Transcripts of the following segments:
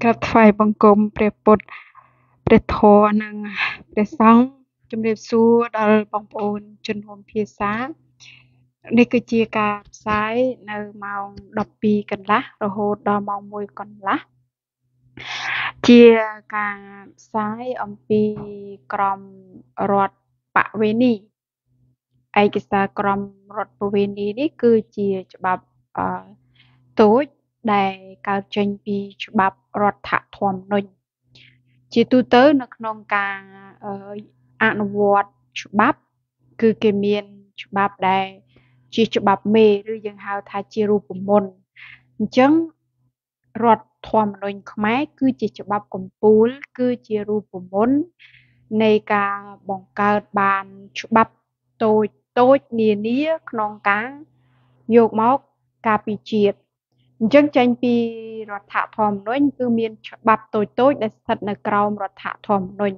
Các phái băng côm prepot pretho nang presang chấm điểm số đal băng ôn chân hồn phía sáng đây cứ chia cả sái nơi màu đập bì cần lá rồi hồ đo màu môi cần lá chia cả sái ông bì cầm rọt bạ về nì ai cái sa cầm rọt bạ về nì đấy cứ chia cho bà tối đại cao tranh bì cho bà rọt thả thòm nôn chỉ tu tới nó không cả ăn vọt chụp bắp cứ cái miền chụp bắp đây chỉ chụp bắp mê rồi dân hào thà chia ru của môn chấn rọt thòm nôn khmái cứ chỉ chụp bắp cùng púl cứ chia ru của môn này cả bóng cờ bàn chụp bắp tôi nia nia non cá nhột móc cà pì chiết chấn tranh pì rọt thả thòm nôn cứ miền chụp bắp tôi để thật là cầu rọt thả thòm nôn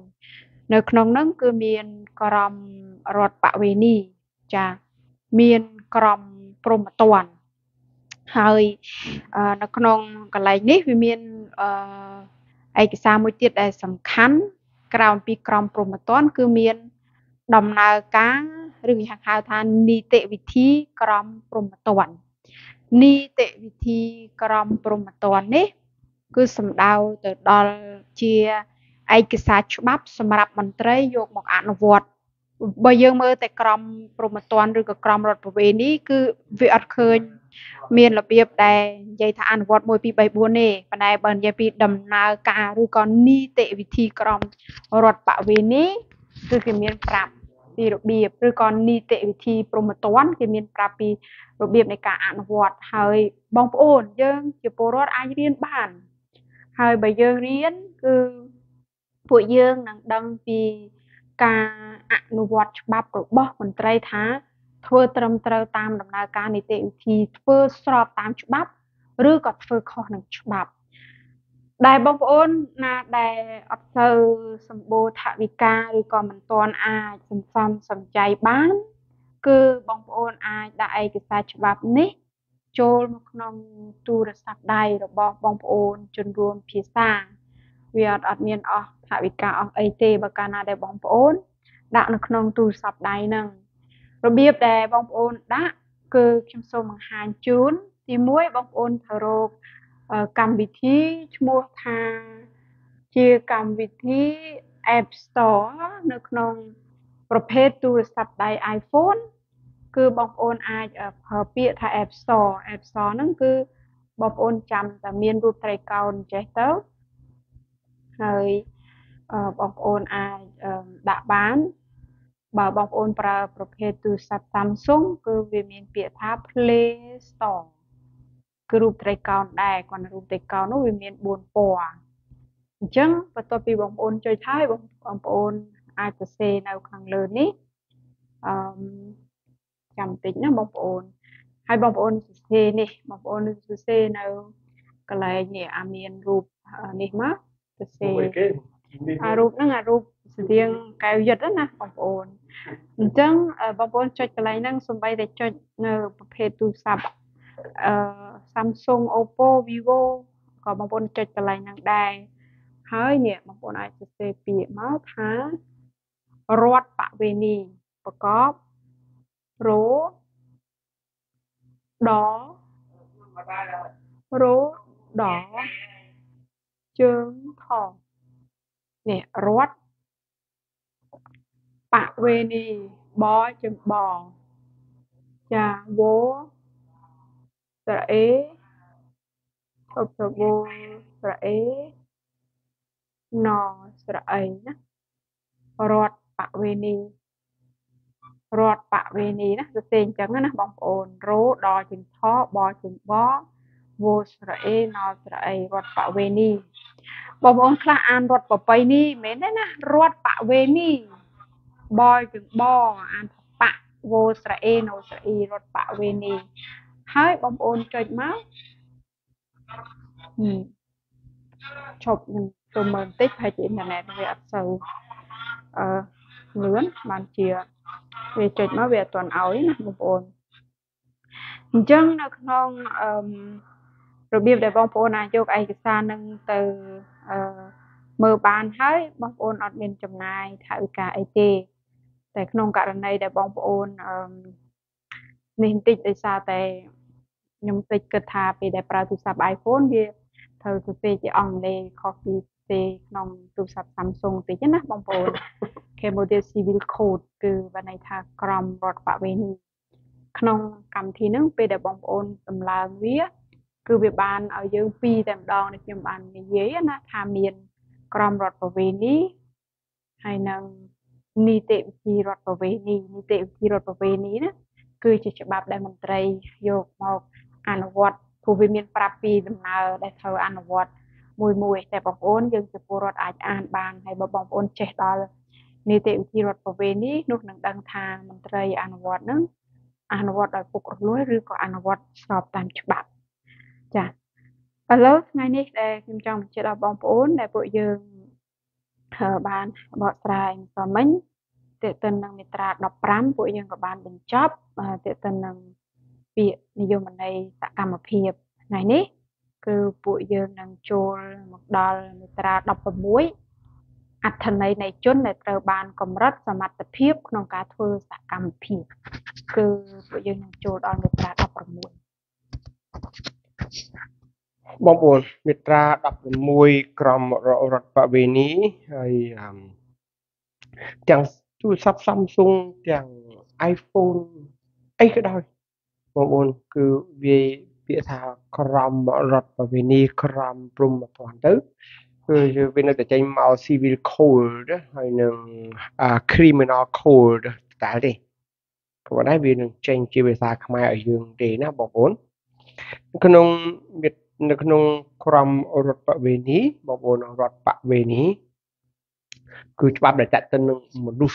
nơi nông nâng cứ miền cầm rọt bạ về ni cha miền cầm prom toàn hơi nông cái này nít vì miền ai cái sao mới tiết đại sầm khán cầm pi cầm prom toàn cứ miền đồng nào cá rừng hàng hào than ni tệ vị thi cầm prom toàn ni tệ vị thi cầm prom toàn nít cứ sầm đào từ đo chia ai cái sao chụp bắp xem rạp mình thấy vô một ảnh vọt bây giờ mới tại cầm promotion rồi cái cầm rồi của bên đi cứ việc khơi miền là việc đây dây thà ảnh vọt môi pi bay buồn nè và này bận dây pi đầm nào cả rồi còn ni tệ vị thi cầm rồi bạ bên đi cứ cái miền rạp đi rồi việc rồi còn ni tệ vị thi promotion cái miền rạp pi rồi việc này cả ảnh vọt hơi bóng ổn nhưng chỉ pro ai riêng bản hơi bây giờ riêng cứ phụ dương năng đăng vì cả nụ vọt bắp rồi bỏ mình trai thá thưa trầm trâu tam đồng nào cả này tệ thì thưa sọp tam chụp bắp rư còn thưa khó năng chụp bắp đại bông ôn là đại ấp sơ sầm bồ thạ vi ca rồi còn mình toàn ai sầm sầm sầm cháy bán cứ bông ôn ai đại cái sa chụp bắp nè chôn một nòng tu được sạc đầy rồi bỏ bông ôn chân ruộng phía xa vì ắt miền ở hạ vị cả ở AT và Canada bóng ôn đã được nông tu sập đáy nâng rồi biết để bóng ôn đã cứ chăm sóc bằng hàng chốn thì muối bóng ôn thờ cầm vị thí mua thà chia cầm vị thí App Store được nông prophèt tu sập đáy iPhone cứ bóng ôn ai ở bịa thà App Store nâng cứ bóng ôn chăm và miền ruột tây cao chế tấu hơi bóng ôn ai đã bán bảo bóng ôn pra prophèt từ Samsung cứ về miền Việt tháp Play Store cứ rụp trai cao đài còn rụp trai cao nó về miền buồn bò chăng và tôi bị bóng ôn chơi thái bóng ôn ai từ xe nào càng lớn ní cảm tính nó bóng ôn hai bóng ôn từ xe nè bóng ôn từ xe nào cái này nhẹ miền rụp nè máรูปนั่งรูปเสียงกายยัดนะบางคนจังบางคนจดอะไรนั่งสบายแต่จดในประเภทตู้ซับSamsung Oppo Vivo ก็บางคนจดอะไรนั่งได้เฮ้ยเนี่ยบางคนอาจจะเสียเปรียบมากท้ารอดปะเวนีประกอบรู้ดอรู้ดอchương thọ nè rót bạ về đi bó chừng bò cha bố sợ ế không sợ bố sợ ế nò sợ ấy nè rót bạ về đi rót bạ về đi nè cái tên chẳng nó bóng ồn rố đò chừng thọ bò chừng bó vô sợ ế nò sợ ấy rót bạ về đi bò bông khla ăn rọt bò bay ni mến đấy na rọt bạ về ni bòi chừng bò ăn bạ vô sợi nấu sợi rọt bạ về ni hai bông ôn chơi máu chụp từ mình tích hay chị nhà này về sầu lớn bàn chìa về chơi máu về toàn áo ấy bông ôn chân là không rồi biết để bong phun này cho cái san nâng từ mờ bàn hết bong phun ở bên trong này thảo cả IT tại không cả lần này để bong phun nên tích để xa tại nhóm tích cơ thà về đểប្រើsạp iPhone kia thời thực tế chỉ on đây copy thì nòng tụ sạp Samsung thì nhất là bong phun cái model civil code từ bên này thà cầm rót vào bên nòng cầm thì nâng về để bong phun tầm là vía cứ việc bàn ở dưới pi tạm đo này nhưng bàn dễ na tham miền cầm rót vào về ní hay nâng ni tệ thì rót vào về ni tệ thì rót vào về ní đó cứ chỉ cho bạp đại môn tây vô một an vật thu vi miền Prapi đầm nào đại thờ an vật mùi mùi tại bóng ôn dương từ phù rót ai an bàn hay bóng ôn chết đó ni tệ thì rót vào về ní lúc nâng đăng thang môn tây an vật nữa an vật đại phục lối rư có an vật sọp tam cho bạp chà ở lớp ngay nít đây kim trong chế độ bóng ôn đại bộ dương thờ bàn bỏ trai và mình tệ tình năng mitra đọc rám của dân của bạn bình chóp tệ tình năng việc như mình này tạo cảm một hiệp này nế cứ bụi dân năng chôn một đo mitra đọc vào muối ạch thần này này chôn này tờ bàn còn rất và mặt tập hiếp nông cá thơ tạo cảm một hiệp cứ bụi dân năng chôn đo mitra đọc vào muối bóng ổn mitra đọc vào muối cầm rõ rạc bạ bề ní hay chẳng tôi sắp Samsung chẳng iPhone ấy cái đôi bọn bọn cứ về bịa thảo cầm rọt và về ni cầm rùm toàn tứ rồi bên này tại tranh màu civil code hay là criminal code cả đi còn đấy vì đừng tranh chia bề thảo không ai ở giường để nó bọn bọn cái nông biệt cái nông cầm rọt và về ni bọn bọn rọt và về ni cứ bắp để tận tân một đút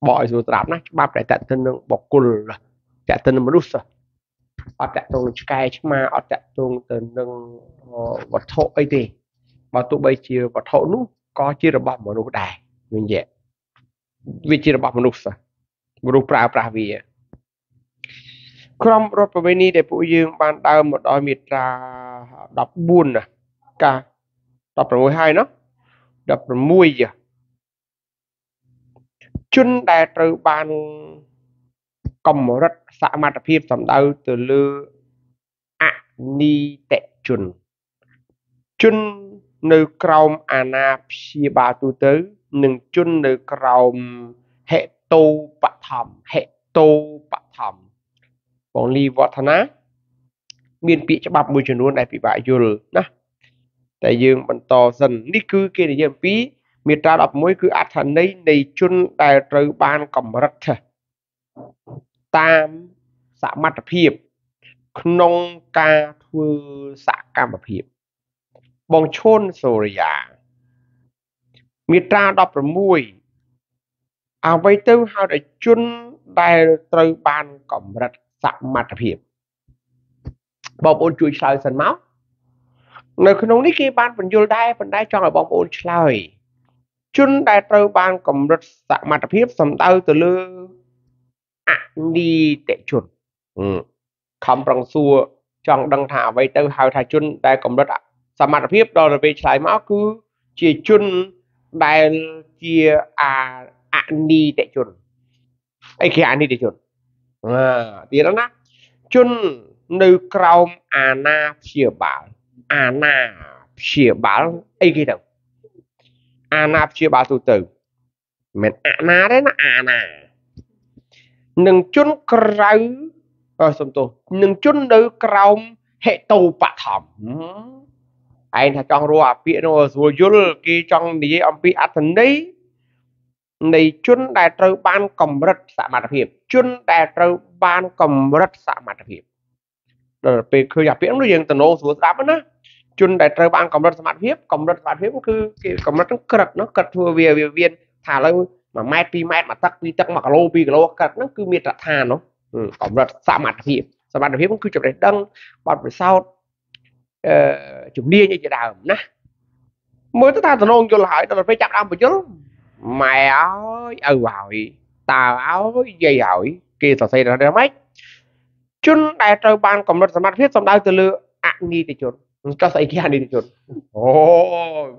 bỏi rồi tạm nát bắp để tận tân bọc cồn tận tân một đút ở tận tông cây mà ở tận tông tân vật thổ ấy thì mà tụi bây chia vật thổ nút có chia được bọc một đút đài mình dễ vì chia được bọc một đút một đút pra pra vì không rồi bên này để phụ dương ban đầu một đôi mít ra đập buồn nè cả đập rồi hai nó đập mùi giờ chân đại từ ban cầm rất xã mặt hiệp tầm đầu từ lư ạ ni tệ chuẩn chân nơi cầu ana phi ba tu tới nâng chân nơi cầu hệ tu bạc thầm hệ tu bạc thầm bọn ly võ thân á miền bị cho bạc mùi chuẩn luôn đại bị bại vô rồi đó tại dương bận to dần ní cứ kia để dương phí miệt ra đọc mối cứ át thần đấy đầy chun đại trời ban cầm rất tam xã mặt hiệp nông ca thưa xã cam hiệp bong chôn rồi à miệt ra đọc mùi à vậy tư hao để chun đại trời ban cầm rất xã mặt hiệp bọc ôn chuối sợi sần máu nơi không ní kia ban phần đai cho người bóng ôn chơi chun đại trâu ban cầm rất sạc mặt hiếp sầm tao từ lư đi tệ chuột không bằng xua chọn đăng thả vậy tao hào thả chun đại cầm rất sạc mặt hiếp đó là về trái máu cứ chỉ chun đại chia đi tệ chuột ấy khi đi tệ chuột thì đó nè chun nơi cầu na chia bảo ana chia báo ấy cái đâu ana chia báo từ từ mình ana đấy nó ana nâng chốn cầu ở sông tô nâng chốn nơi cầu hệ tàu bạc thầm anh thằng trong rùa bịa nó rùa dốt kia trong đi ông bị ắt thần đấy này chốn đại trâu ban cầm rất sạ mặt hiệp chốn đại trâu ban cầm rất sạ mặt hiệp rồi về khơi nhập biển nó riêng từ nô xuống đáp đó chun đại trời ban cộng đồng sản hiếp cứ cộng đồng nó cật thua về viên thả lâu mà mai pi mai mà tắc mà lô pi lô cật nó cứ miệt đặt thà nó cộng đồng sản mặt hiếp cứ chụp để đăng bật về sau chụp đi như thế nào nè mới tới ta từ nông vô lại tao phải chạm đam một chút mày ơi ở hỏi tao áo dây hỏi kia tao xây ra đây mấy chun đại trời ban cộng đồng sản mặt hiếp xong đau từ lừa ni thì chốt cho thấy kia ni thì chốt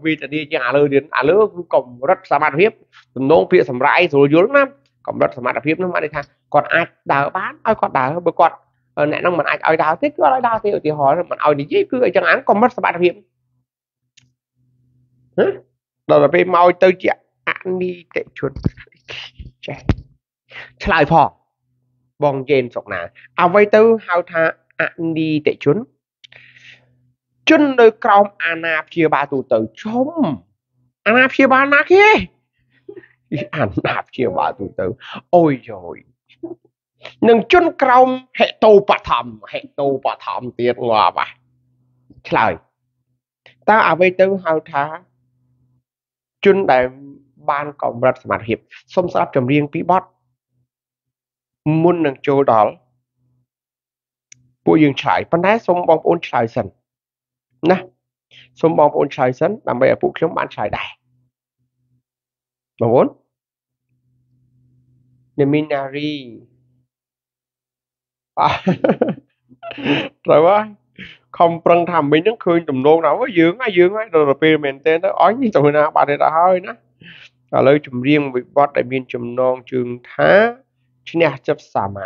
vì ta đi nhà lơ đến à lơ cổng rất sa mạt hiếp nông pịa sầm rãi rồi dướng lắm cổng rất sa mạt hiếp nó mà đi thang còn ai đào bán ai còn đào bơ còn nãy nông mình ai ai đào tết cứ ai đào tết thì hỏi mình ai đi cứ ai chẳng án cổng rất sa mạt hiếp đó là về mau tới chị ni tệ chốt lại phò bong gen sọc nà à vay tư hao tha ni tệ chốn chân nơi còng anap chia ba tụ tử chôm anap chia ba nát kia anap chia ba tụ tử ôi rồi nâng chân còng hệ tàu bả thầm tiền ngò bà trời ta à vay tư hao tha chân đại ban còng rất mạt hiệp xông xáp trầm riêng pí bót muốn nâng chỗ đó bôi dương trải ban đá xông bom ôn trải sần nè xông bom ôn trải sần làm bây giờ phụ kiếm bán trải đài mà muốn Neminari rồi quá không phân thầm mình nó khơi tùm nôn nào với dương ấy rồi pê mình tên đó ói như tụi nào bạn này đã hơi nữa ở lời chùm riêng việc bót đại biên chùm non trường thá chính là chấp xà mà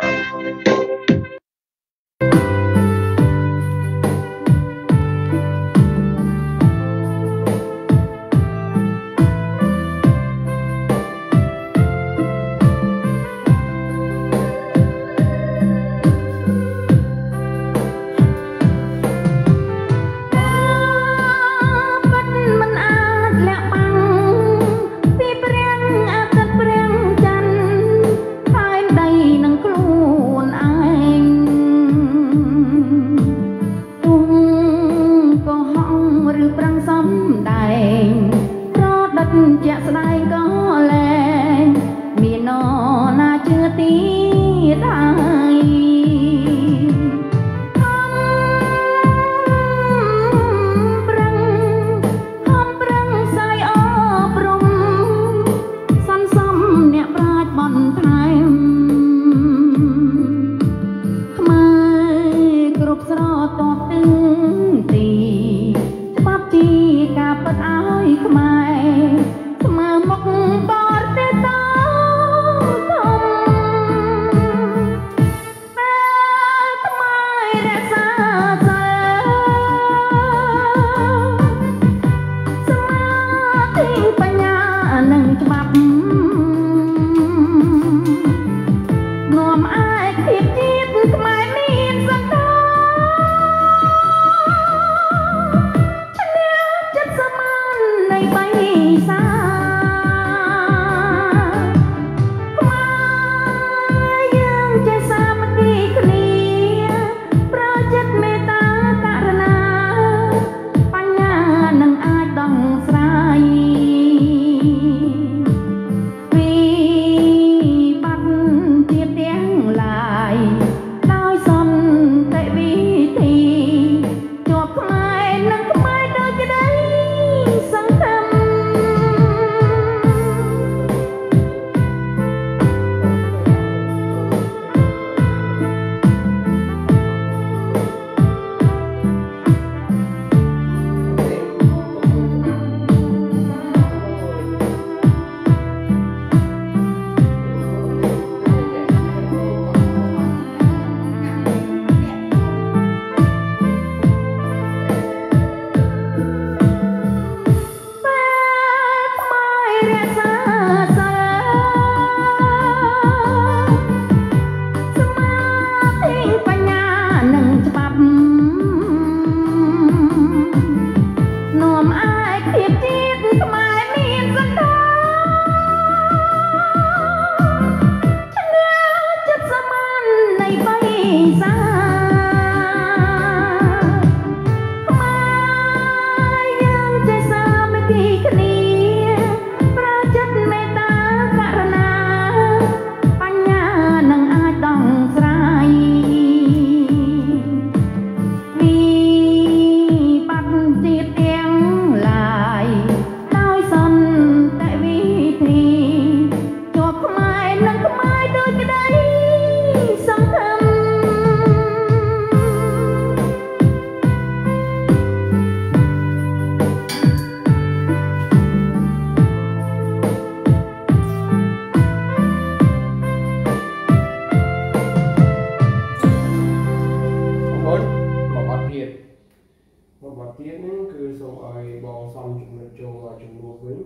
cứ xong ai bỏ xong chúng nó trâu và chúng mua khuyến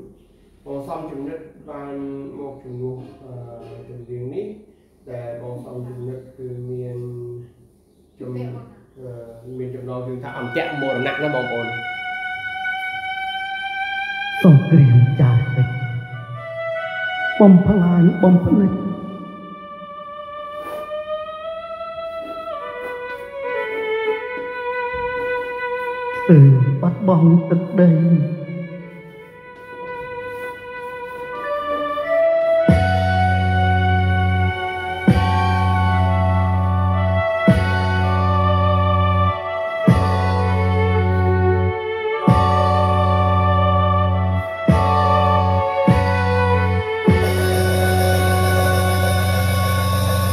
bỏ xong chúng nó ban một chúng mua từng riêng ní để bỏ xong chúng nó cứ miền chúng nó cứ thả chạm mùa nặng nó bỏ cồn xong cái chả này bom phá là những bom phá này từ bắt bóng tất đây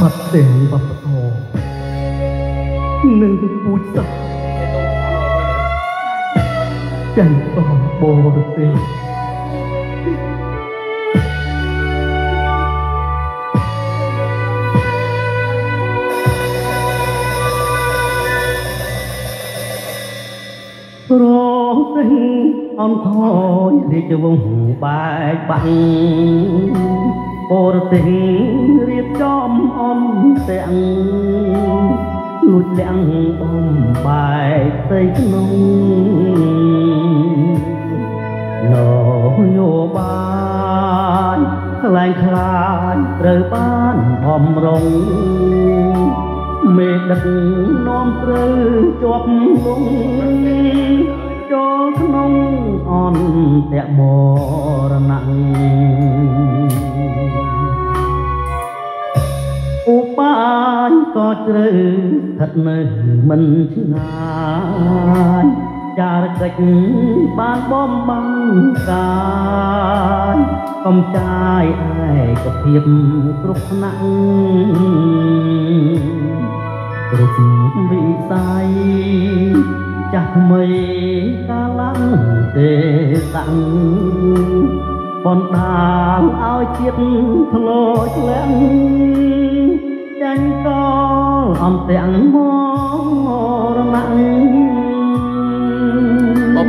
bắt tiền và bắt hồ nâng bút sắc chẳng còn bồ được gì. Rô tinh ông thôi thì cho vùng bài bằng bồ tình riết chóm ông tẹn lụt lẹng ông bài tây nông nhô ban lạnh lạnh trời ban hòm rồng mệt đặt non trời chọc lung cho nông on tẹt bò nặng u ban có trời thật nơi mình ngài chả cách ban bom băng cài con trai ai có thiệp rục nặng rục bị say chặt mây ca lăng để tặng con đào ao chiếc lối lén tranh to hòn tẹn mò nặng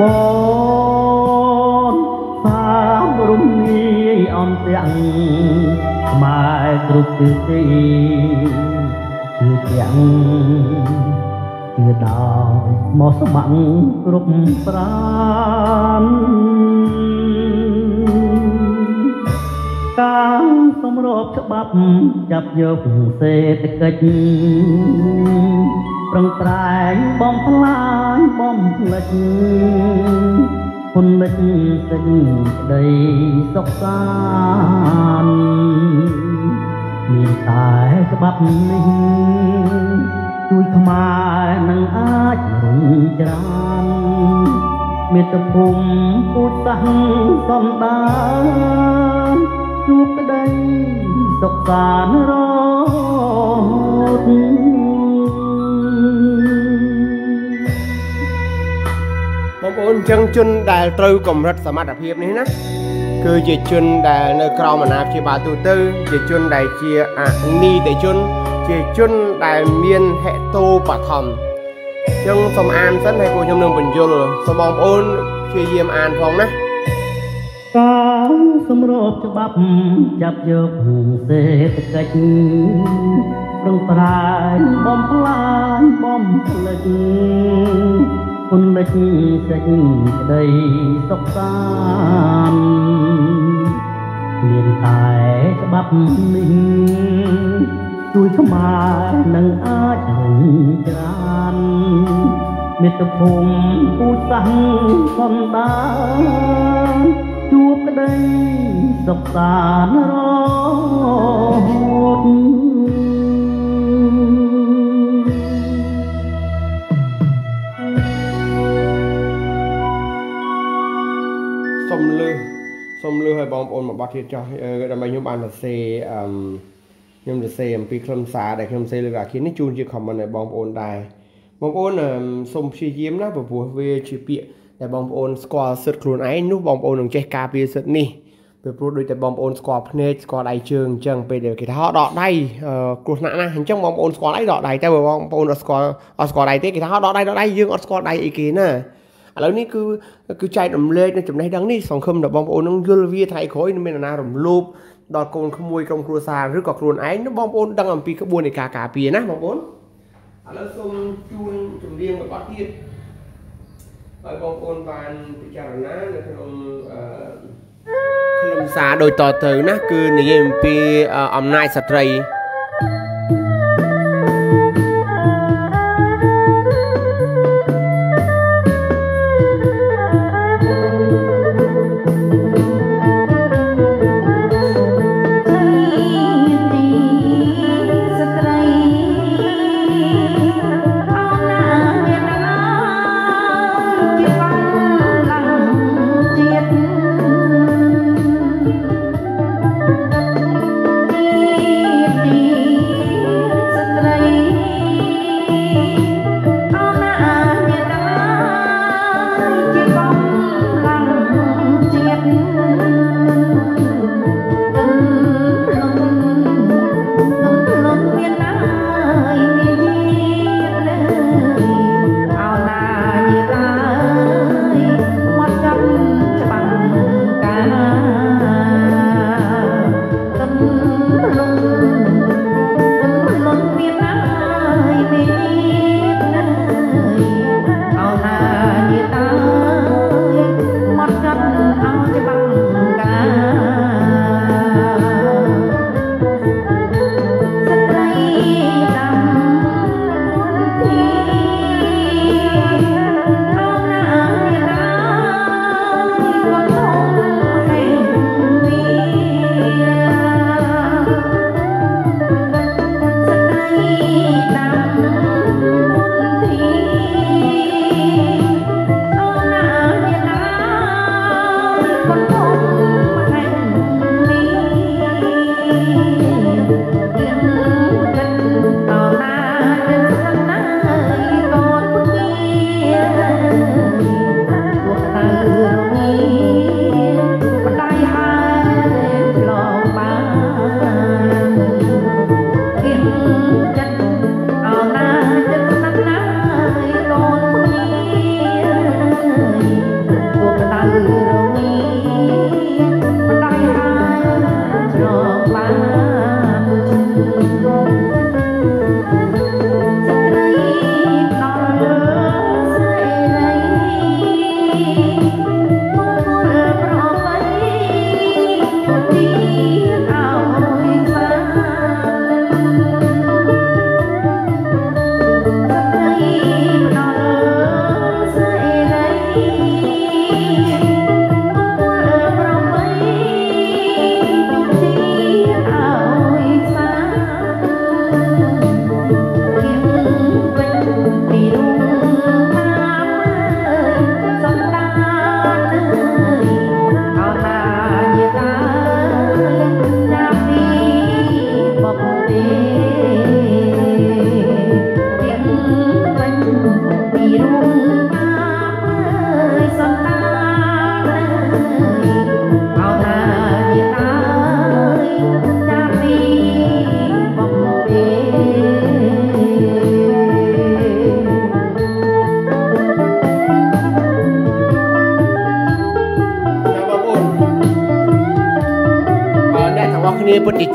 bon ta rum ni om tang mai trục ti ti tang ti dao mo smang rup pran ta som rop chbap chap yo se te kach rong trai bom phai bom lật hôn lật sinh đầy sốc san miền tái các bắp ninh chui khmai nắng át rụng tràn miền tập hùng phút tăng son đan chuốc cái đây sốc san rót ôn chân chân đài trâu cầm rất sầm mặt đặc biệt này nè, cứ chỉ chân đài nơi cầu mà nạp chỉ bà tu tư, chỉ chân đài chỉ ni để chân, chỉ chân đài miên hệ tô bà thầm, chân sầm an sẵn hay cô trong đường bình dương rồi, sầm bom ôn chỉ diêm an phong nè. Cao sầm rộp cho bắp chập giật dễ cách, rừng trai bom lan bom lật. Con lách xanh đầy sóc san miền tài bắp mình chui khăm mà nâng á chừng tràn miệt tập hùng u sang con ta chuốc cái đây sóc san rót Xong lư hơi bóng ôn một bác thiết cho đầm bánh nhóm ăn là xe nhưng được xe một cái khâm xá để khâm xe lư gà khiến nó chun chứ không mà này bóng ôn đài bóng ôn xong chi diếm đó và vừa về chi bịa để bóng ôn score sượt khuôn ấy nút bóng ôn đừng chết ca bia sượt ni về pro đôi để bóng ôn score pnet score đài trường chẳng về để cái tháo đọt đây cuộc nạn này trong bóng ôn score lấy đọt đài theo bóng ôn score đài thế cái tháo đọt đây dương score đài ý kiến à ở đây cứ chạy đầm lên nên chụp này đắng đi xong không là bom ôn nó dưa vía thay khối nên mình là đầm lốp đọt cồn không mui trong cua sàn rất cọc luôn ấy nó bom ôn đang làm pi các buôn này cả cả pìa nè bom ôn ở đó xong chun chụp riêng một bát tiết ở bom ôn bàn bị chả ná là không làm xa đôi tò từ nát cứ này em pi ẩm nai sạt rầy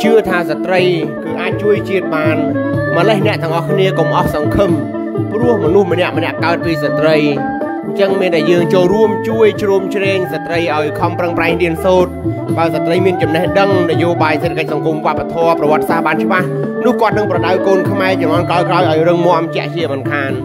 chưa tha giật trây cứ ai chui triệt bàn mà lấy nẹt thằng họ kia cùng óc sòng khâm rùa mà nuôi mà nẹt cao tươi giật trây chẳng miền đại dương châu rùm chui chồm chèn giật trây ở không prang prang điền sốt bao giật trây miền chấm này đăng để vô bài trên cái sòng cùng và bật thò và bật xa bàn chứ ba nuôi con đăng bật đào côn không ai chỉ mong coi coi ở rừng mòm chè chè mình khan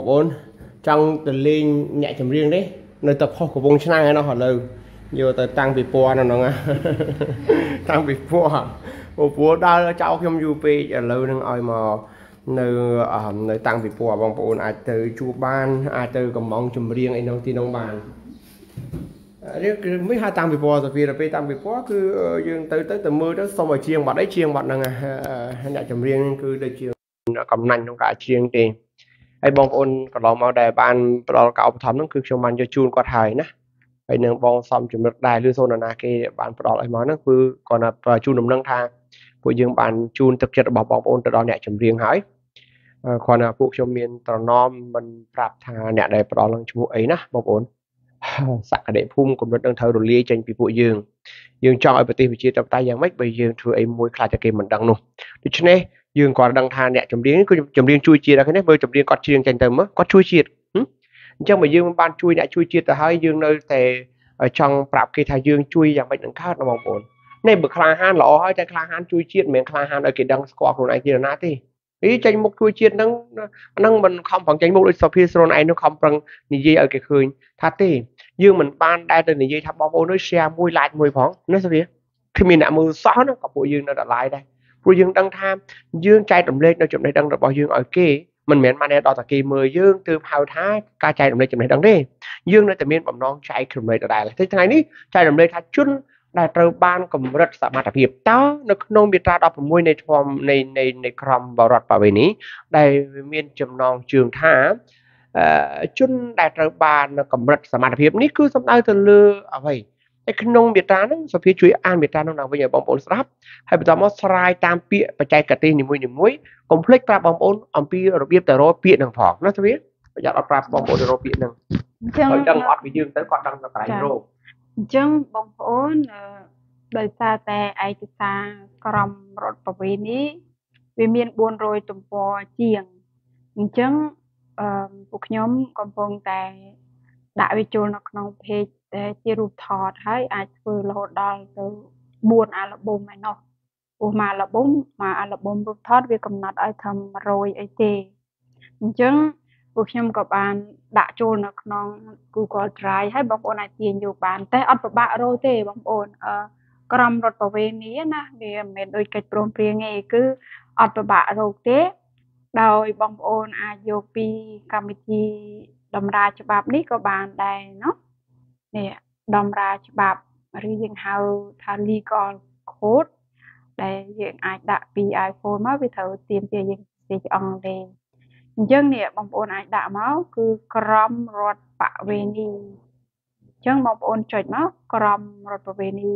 bà bốn trong từ liên nhạy chấm riêng đấy nơi tập học của vùng này nó hỏi lời nhiều tới tăng bị po nó nghe tăng bị po bố đa cháu không du pi ở lâu đừng oi mà nơi nơi tăng bị po bằng bốn ai từ chùa ban ai từ cầm mong chấm riêng ấy nó tin ông bàn mấy hai tăng bị po rồi vì là về tăng bị po cứ dương tới tới từ mưa đó xong rồi chiêng bạn đấy chiêng bạn là nhạy chấm riêng cứ để chiêng cầm nành trong cả chiêng tiền ai bong ôn còn lo mau đài ban lo cả ông thắm nó cứ cho man cho chun quạt hài nè ai nương bong xong chụp được đài lưới xôn là kia bạn lo lại món nó cứ còn là chun nằm nâng thang của dương bạn chun thực chất bảo bong ôn từ đó nhẹ chấm riêng hái còn là phụ cho miền từ non mình gặp thang nhẹ đài lo lăng chụp ấy nè bong ôn sạc để phun cũng được đăng thâu đồ lia trên bị phụ dương cho ai bật tivi chia tập tay giang mách bây dương thưa ấy môi khai cho kia mình đăng luôn được chứ nè dương còn đăng than nhẹ chấm riêng cứ chấm riêng chui chia ra cái nét bơi chấm riêng cọt riêng tranh tầm á cọt chui chia trong mà dương ban chui nhẹ chui chia từ hai dương nơi thề trong phạm kỳ thái dương chui dạng bệnh khác nó mong muốn này bực khang han lỏ hơi tranh khang han chui chia miệng khang han ở kỳ đăng squat rồi này kia là thì ý tranh mục chui chia nâng mình không phẳng tranh mục đối so phía rồi này nó không bằng như gì ở cái khơi thắt thì dương mình ban đại từ như gì tháp bao nó share mui lại mui phẳng nó sao vậy khi mình đã mưa xóa nó có bộ dương nó đã lại đây dương đăng tham dương trai đậm lên nó chụp này đăng được bao dương ở kia mình miễn mà này đo kỳ 10 dương từ hào thái ca trai đậm lên chụp này đăng đi dương nó tự miên bẩm non trai chụp này đại là thế này ní trai đậm lên thắt chun đại trâu ban cầm rất sạm mặt hiệp tao nó nông biệt ra đọc môi này thom này cầm vào rọt vào bên ní đại miên chụp non trường thả chun đại trâu ban nó cầm rất sạm mặt hiệp ní cứ sắm tay từ lừa à vậy nông biệt ra nó so phía chuối an biệt ra nó làm bây giờ bong bóng sáp hay bây giờ mót sài tam pịa và chạy cả tên nhiều mũi complex ra bong bóng om pịa rồi biết từ rồi pịa đường phỏng nó cho biết bây giờ ra bong bóng rồi pịa đường rồi đăng ọt bị dương tới còn đăng là cái rồi chăng bong bóng đời xa ta ai từ xa cầm rốt bảo vệ ní vì miền buồn rồi tụm bò chiềng chăng một nhóm còn bong ta đã bị trôn ở trong phe chỉ chụp thọt hay ai vừa lột đòn từ buồn album này nọ, mà album chụp thọt vì cầm nát ai thầm rồi ai tê, nhưng buộc nhầm các bạn đã trôn ở trong Google Drive hay bóng ôn ai tiền nhiều bạn té ăn vào bạ rồi tê bóng ôn cầm rọt vào về ní na vì mình đôi cái trộm riêng nghe cứ ăn vào bạ rồi tê, rồi bóng ôn ai vô pi campuchia đầm ra cho bạp ní các bạn đây nó nè đầm ra cho bạp riêng hào thằng ly còn khốt đây riêng ai đã bị iPhone mới bị thử tìm về riêng riêng ông đây nhưng nè bông ôn ai đã máu cứ cầm rọt bạ về đi nhưng bông ôn chơi máu cầm rọt bạ về đi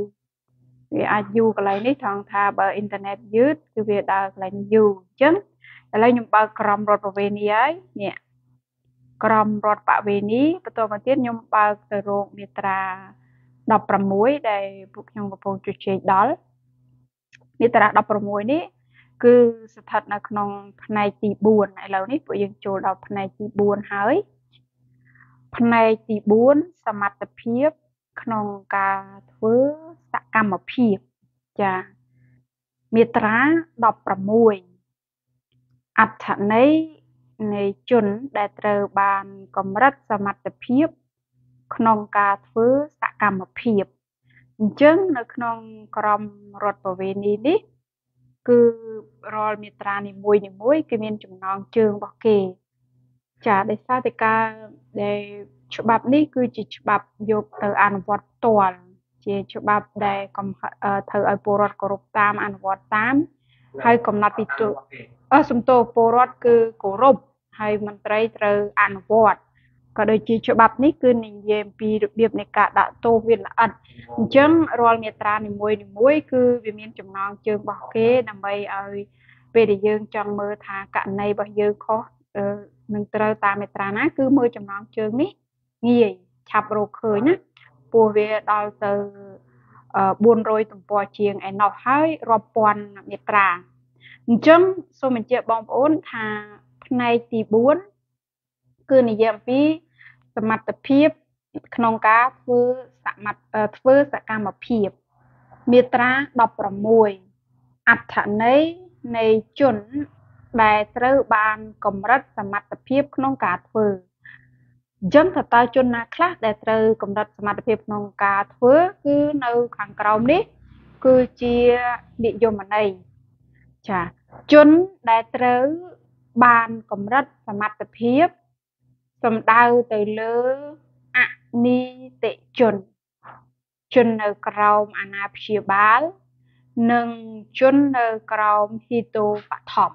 vì ai du cái này ní thằng tha bờ internet dứt cứ việc đào cái này du chứ lấy những bờ cầm rọt bạ về đi ấy nè cầm rọt bạ về ní, bắt đầu mà tiết nhung ba từ ruộng biệt ra đập bầm muối để buộc nhung vào vùng trụ trì đó, biệt ra đập bầm muối ní, cứ thật là nông phần này chỉ buồn lại lâu ní, buổi dương chiều đọc phần này chỉ buồn hới, phần này chỉ buồn, sầm mặt tập hiệp, nông cà thứ sạc cam ở hiệp, chà, biệt ra đập bầm muối, ắt thằng ấy này chun đại trừ bàn cầm rất sờ mặt tập hiệp nông cà thứ sạ cầm tập hiệp chứng là nông cầm rọt bảo vệ ní đi cứ rồi miệt ra ní muối cái miền chúng nông trường bọc kề trả để sao thì cả để chụp bắp ní cứ chỉ chụp bắp dục từ ăn vọt tuần chỉ chụp bắp để cầm thợ ở bộ rọt cột tam ăn vọt tam hay cầm nát bị trụ ở sum to porot cứ cổ rộp hay mình trai từ ăn vọt có đôi khi cho bắp ní cứ nhìn về pi được biệp này cả đã tô viên là ăn chấm rồi miệt ra này muối cứ vì miền trồng non trường bảo kế nằm bay ơi về để dương trong mưa thả cạn này bảo dương khó mình trai ta miệt ra ná cứ mưa trồng non trường ní nghỉ chập rồi khơi nhá bùa về đào từ buồn rồi tụm bò chiêng anh nọ hay rọp pon miệt ra chấm số mình chơi bóng ôn thà này thì bốn cứ này giảm phí mặt tập hiệp nông cá phứ sạ mặt phứ sạ cam tập hiệp miệt ra đọc bầm mùi ắt thà này này chuẩn đại trâu ban cầm rắt sầm mặt tập hiệp nông cát phơi dân thật ta chôn na khát đại trâu cầm rắt sầm mặt tập hiệp nông cát phơi cứ nấu khang cơm đi cứ chia địa dồn mà này chả chôn đại trâu ban cầm rắt sầm mặt tập hiệp sầm đau từ lứa ạ ni tệ chôn chôn nấu cơm ăn áp chia bá nâng chôn nấu cơm hito và thọm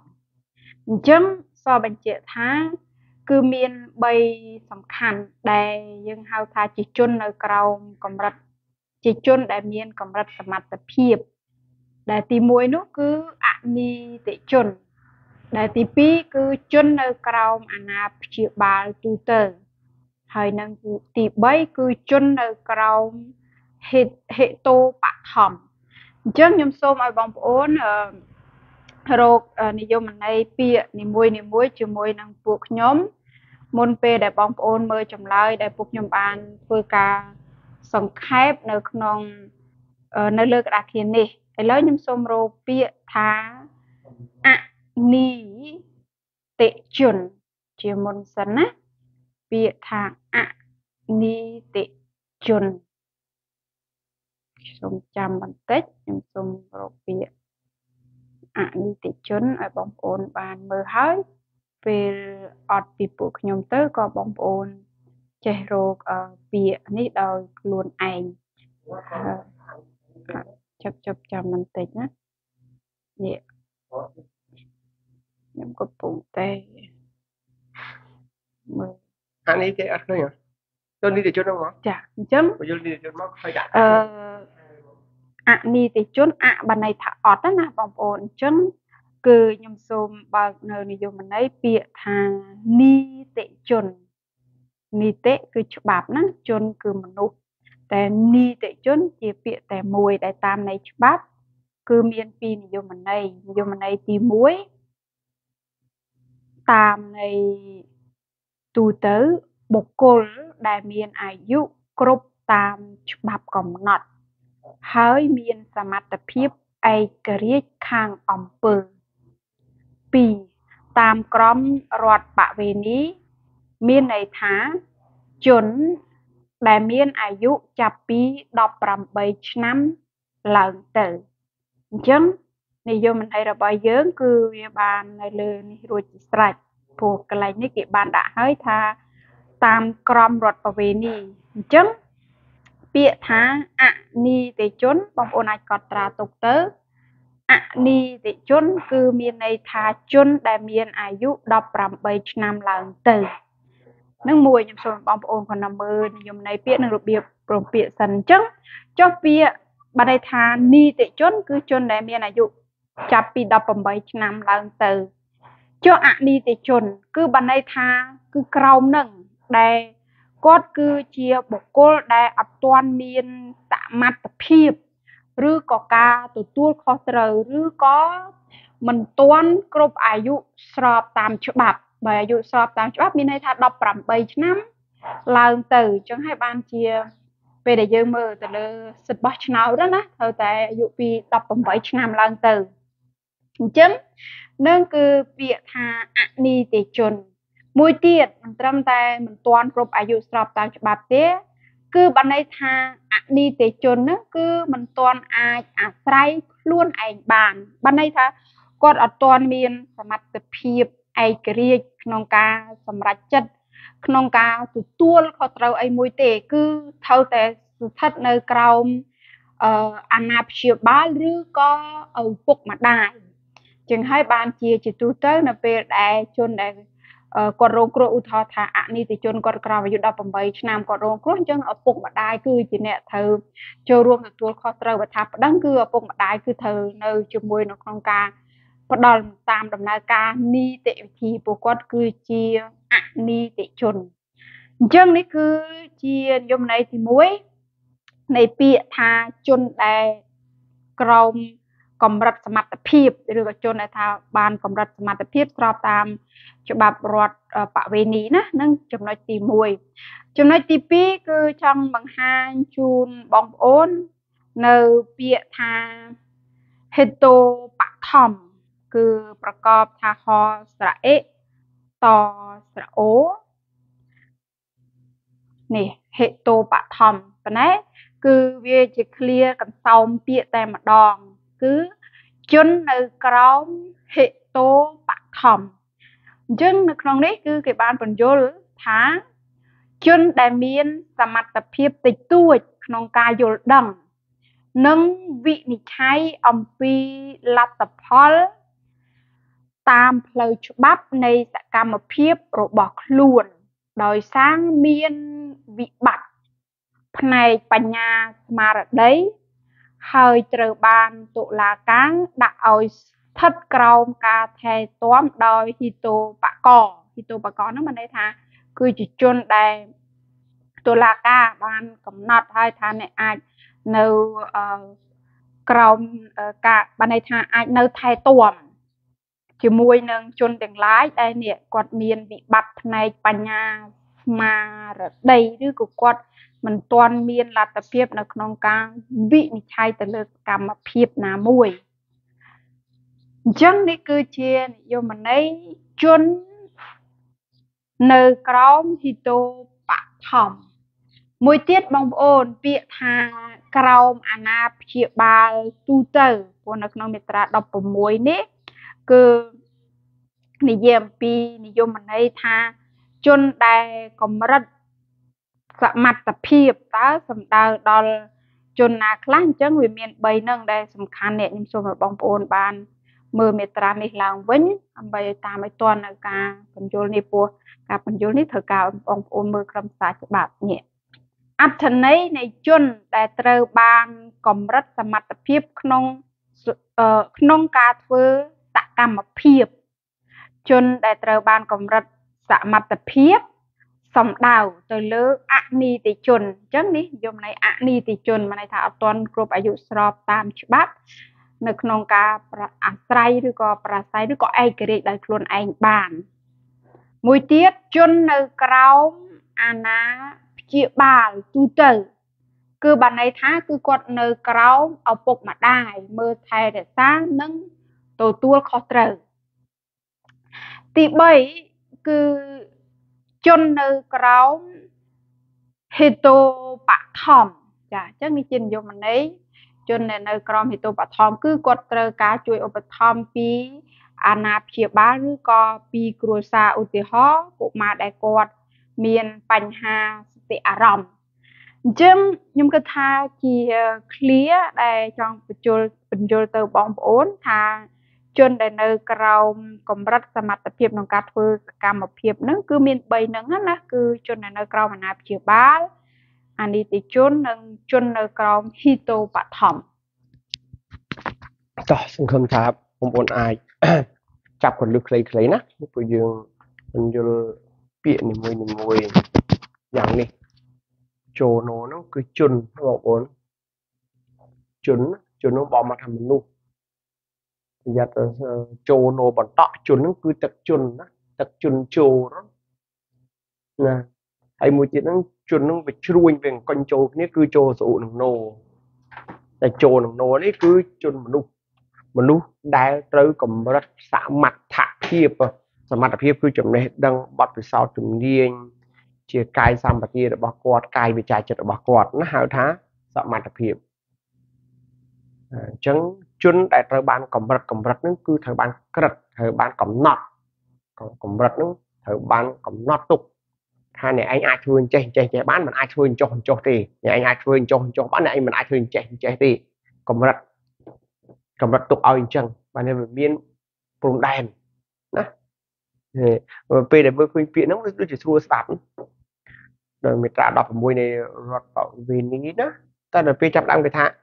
dân so bên chị tháng cứ miền bay sầm khăn đầy dân hao tha chỉ chôn ở cầu cầm rật chỉ chôn đại miền cầm rật sầm mặt tập hiệp đại tì muối nó cứ ăn đi tệ chôn đại tì pi cứ chôn ở cầu anh áp chịu ba tu tơ thời năng tì bay cứ chôn ở cầu hệ tô bạc thầm dân nhom xôm ở vòng bốn rồi nhiều mình này bịa niềm vui chưa môi năng buộc nhóm môn pe để bóng ôn mơ chồng lời để buộc nhóm bàn vừa cả sòng khép nơi non nơi lơ cả thiên này lấy nhóm xôm rồi bịa thá ạ ni tệ chuẩn chưa môn sấn á bịa thá ạ ni tệ chuẩn xôm chăm bằng tết nhóm xôm rồi bịa anh tị chốn ở bóng ôn bàn mơ hơi về ọt bị buộc nhóm tớ có bóng ôn chạy rô ở bìa ní đời luôn anh chập mình tịch nhá dạ nhóm có bụng tê anh ấy cái ắt nữa nhở tôi đi tị chốn đâu mà dạ chấm tôi đi tị chốn mắc hơi đạn ạ ni thì chốn ạ bàn này thả ọt đó là vòng ổn chấm cứ nhom xôm bằng nơi này dùng mình ấy bịa thà ni tệ chồn ni tệ cứ bạp nó chồn cứ mình nụ tại ni tệ chốn chỉ bịa tại mùi đại tam này bạp cứ miên pin dùng mình ấy tí muối tam này tu tớ bộc cồn đại miên ai dụ cướp tam bạp còn nọt hơi miền sa mạc tập hiệp ai kêu khang ông bự bì tam crom rọt bạ về ní miền này thá chuẩn đại miền ai dụ chạp bì đọp rầm bảy năm lần tử chấm này do mình thấy là bao nhiêu cứ bàn này lên rồi chỉ sạch thuộc cái này như cái bàn đã hơi tha tam crom rọt bạ về ní chấm bịa thá ạ ni tệ chốn bóng ôn ạch cọt ra tục tớ ạ ni tệ chốn cư miền này thá chốn đại miền ai dụ đọc rằm bây năm lần tử nước mùi nhầm xôn bóng ôn còn nằm mơ nhầm này bịa năng rụp bịa sần chấm cho bịa bà này thá ni tệ chốn cư chốn đại miền ai dụ chạp bì đọc rằm bây năm lần tử cho ạ ni tệ chốn cư bà này thá cư cầu nâng đè cốt cứ chia bộ cô đại ập toàn miền tạ mặt tập hiệp rư có ca tụi tôi khó trời rư có mình toàn cộp ai dụ sọp tam chữ bạp bởi ai dụ sọp tam chữ bạp mình hay thà đọc rằm bảy chứ năm lần từ chẳng hai ban chia về để dơ mơ từ lơ xịt bó chứ nào đó thôi tại dụ vì đọc rằm bảy chứ năm lần từ chấm nên cứ việc hà ạ ni tệ chồn mùi tiệt mình trâm tay mình toàn rộp ai dụ sọp tam cho bạp tế cứ bạn này thà ạ ni tế chôn nó cứ mình toàn ai ạ sray luôn ảnh bạn này thà còn ở toàn miền và mặt tập hiệp ai kì riêng nông ca xâm rạch chất nông ca tụi tuôn khó trâu ai mùi tế cứ thâu tế sự thật nơi cầu ảnh áp chìa bá rư có ở phục mặt đài chừng hai bạn chia chỉ tu tới là về đại chôn đại còn rong cua u thọ thả anh đi thì chôn còn cào vào đập bầm bấy nam còn rong cua chôn ở vùng mặt đai cứ chỉ nè thờ chơi ruộng được tuôn khó trời và tháp đắng cứ ở vùng mặt đai cứ thờ nơi chụp môi nó không ca bắt đầu tam đầm na ca ni tệ thì bộ quát cứ chia anh ni tệ chôn chừng đấy cứ chia hôm nay thì muối này bịa thà chôn đài cào cầm rậtสมัตตภีพឬក៏ជនដែលថាបានកម្រិតសមត្ថភាពស្របតាមច្បាប់រដ្ឋបវេនីណានឹងចំណុចទី1ចំណុចទី2គឺចង់បង្ហាញជូនបងប្អូននៅពាក្យថាហេតុបឋម cứ bà cọp thà ho sả ế to sả ố này hệ tô bạ thầm bà này cứ về chỉ clear cần sau bịa tay mà đòn cứ chân nơi cầu hệ tô bạ thầm chân nơi con đấy cứ cái bàn phần vô tháng chân đại miên sa mặt tập hiệp tịch tuột non cài vô đằng nâng vị nị cháy ông phi là tập hol tam lời chụp bắp này sẽ cầm một hiệp rồi bọc luôn đòi sang miên vị bạch này bà nhà mà đấy hơi trở bàn tụ là cán đã ôi thất cầu ca thề tóm đòi thì tô bà cỏ nó mà đây thà cứ chỉ chôn đây tụ là ca bàn cầm nọt hai thà này ai nâu cầu ca bà này thà ai nâu thề tóm chỉ mùi nâng chôn tiếng lái đây nè quạt miền bị bạch này bà nhà mà đầy đứa của quạt mình toàn miên là tập hiệp nó không có vị này thay tới lực cảm áp hiệp là mùi chẳng đi cư chia dù mình ấy chôn nờ cọng thì tô bạc thỏng mùi tiết bóng ôn việc thà cọng ảnh áp hiệp bà tu tử của nó không biết ra đọc bóng mùi nế cư này dèm bì dù mình ấy thà chôn đài cầm rất sạ mặt tập hiệp ta sầm đào đòn chôn nạc lăng chấn về miền Tây nâng đây sầm khăn nẹt nhưng xô vào bóng ôn bàn mưa mệt ra này làng vĩnh âm bay ta mấy tuần là cả phần chôn này buộc cả phần chôn này thở cao bóng ôn mưa cầm sạch bạc nhẹ áp thần ấy này chôn đại trơ bàn cầm rất sầm mặt tập hiệp nông cá thưa tạ cam tập hiệp chôn đại trơ bàn cầm rất sạ mặt tập hiệp sầm đào tới lỡ ani thì chôn chẳng ní dùm này ani thì chôn mà này thà toàn group ai dụ sọp tam chữ bát nực nong cá asai rồi có prasai rồi có ai cái đấy đại luôn anh bàn mùi tiết chôn nực rau ana chĩa bàn tu tử cứ bàn này thà cứ quật nực rau ở bục mà đài mơ thay để sáng nâng tổ tua khó trở thì bởi cứ chôn nơ cầu hê tô bạc thòm chắc như trên dùng mình ấy chôn nơ cầu hê tô bạc thòm cứ quật trơ cá chuối ở bạc thòm phí ảnh áp chìa bá rưu có phí cửa xa ưu tế hóa cụ mà đại quật miền bánh hà tế ả rộng chấm nhóm cơ tha chì khlia đại trong bình chôn tờ bóng bốn thà chôn đại nơi cầu cầm rất sà mặt tập hiệp nông cá thưa cam một hiệp nâng cứ miền Tây nâng á là cứ chôn đại nơi cầu mà nạp chìa bá anh đi thì chôn nơi cầu hito bạ thỏm đó xin khâm tháp ông bốn ai chạp còn lực lấy nè lúc bây giờ mình vô bịa nè mùi dạng nè chỗ nó cứ chôn ông bốn chôn nó bỏ mặt hầm mình luôn giờ trâu nô bọn tọ chôn nó cứ tập chôn trâu đó nè hay một chuyện nó chôn nó về chui về con trâu cái cứ trâu sụ nô tại trâu nô đấy cứ chôn một lúc đá tới cầm rất sạ mặt thả thiệp sạ mặt thả thiệp cứ chấm này đang bắt từ sau chấm điên chia cài sang bạc kia để bạc quạt cài về trái chật bạc quạt nó hào thá sạ mặt thả thiệp trứng chun đại thời ban cầm rật nó cứ thời ban cật thời ban cầm rật nó thời ban cầm nọt tục hai này anh ai thương chơi bán mình ai thương cho thì nhà anh ai thương cho bán này anh mình ai thương chơi thì cầm rật tục ao chân và nên mình biến vùng đèn đó về để với khuyên viện nó chỉ xua sạp rồi mình trả đọc môi này rọt vào vì ní đó ta là về chặt đăng cái thang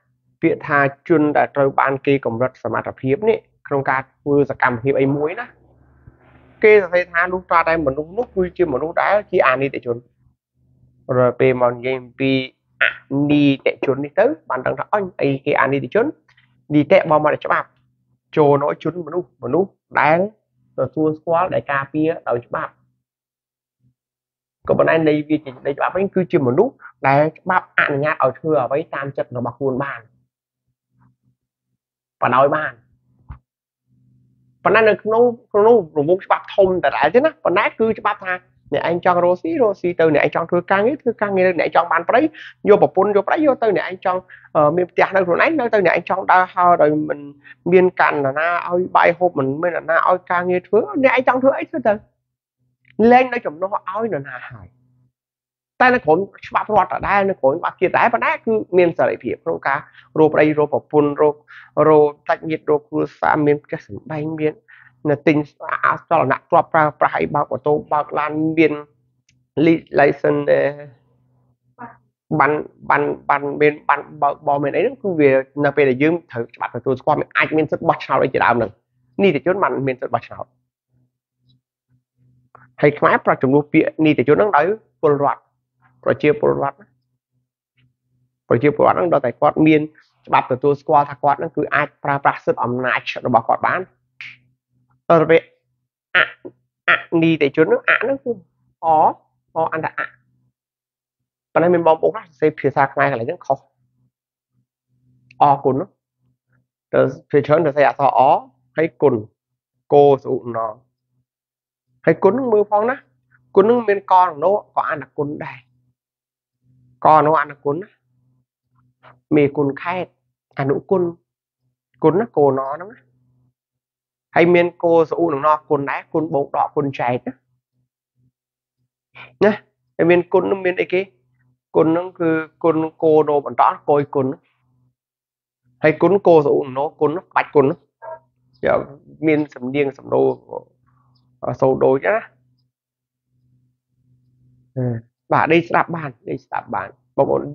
việc tha chun đã trâu ban kia cầm rất sầm mặt hiếp nè trong cả vừa sạc cầm hiếp ấy muối đó kia là thấy tha lúc ta đây mình lúc vui chưa mà lúc đá chỉ anh đi để chun rồi về mòn game vì anh đi để chun đi tới bạn đang nói anh kia anh đi để chun đi tẹt bom mà để cho bạn trồ nói chun mà lúc đá rồi thua quá đại ca pia đầu cho bạn còn bọn anh đây việc chỉ để cho bạn cứ chưa mà lúc đá cho bạn anh nhát ở thừa với tam chật nó mặc quần bàn và nói bàn Bạn ăn được nấu rụng bông bắp thông tại đại thế na, bạn nát cứ bắp tha. Nè anh chọn rosy từ nè anh chọn cang ấy nè anh chọn bàn đấy, vô bắp bún vô đấy vô từ nè anh chọn miếng chả này rồi nấy nữa từ nè anh chọn đa hao rồi mình miên cạn là na ôi bay hộp mình mới là na ôi cang ấy thứ nè anh chọn thứ ấy thứ từ lên nó chồng nó ôi là na hài. Ta nó còn bắp rót ở đây nó còn bắp kia đấy bạn nát cứ miên sợi dây phiền không cả, rồi đây rồi bắp bún rồi rồi tách nhiệt rồi cứ xả miên cái sừng bay miên. Nè tính à cho là nặng trọp ra phải bao của tôi bao lan biên lấy sân bàn bên bàn bò mình ấy nó cứ về là về để dưng thử bạn phải tôi qua mình ai mình sẽ bắt sao để chỉ đạo được ni để chốn bạn mình sẽ bắt sao hay khám phá trong lúc kia ni để chốn đang đấy polloạt đang đòi tài quạt miên bạn phải tôi qua thạc quạt nó cứ ai phá sức ẩm nách rồi bảo quạt bán ở về đi để chốn nước nó cứ ó ăn đã còn đây mình bom bốc ra xây phía xa ngay lại rất khó ó cồn nó từ phía chốn từ xây ra ó hay cồn cô dụ nó hay cồn nước mưa phong đó cồn nước bên con nó có ăn là cồn đầy con nó ăn là cồn mì cồn khai ăn đủ cồn nó cổ nó lắm hay miên cô dụ nó côn đá côn bột đỏ côn cháy đó nè hay miên côn nó miên ấy kia côn nó cứ côn cô đồ bọn đó coi côn hay côn cô dụ nó côn nó bạch côn nó giờ miên sầm điên sầm đô sầu đôi nhá bà đi sạp bàn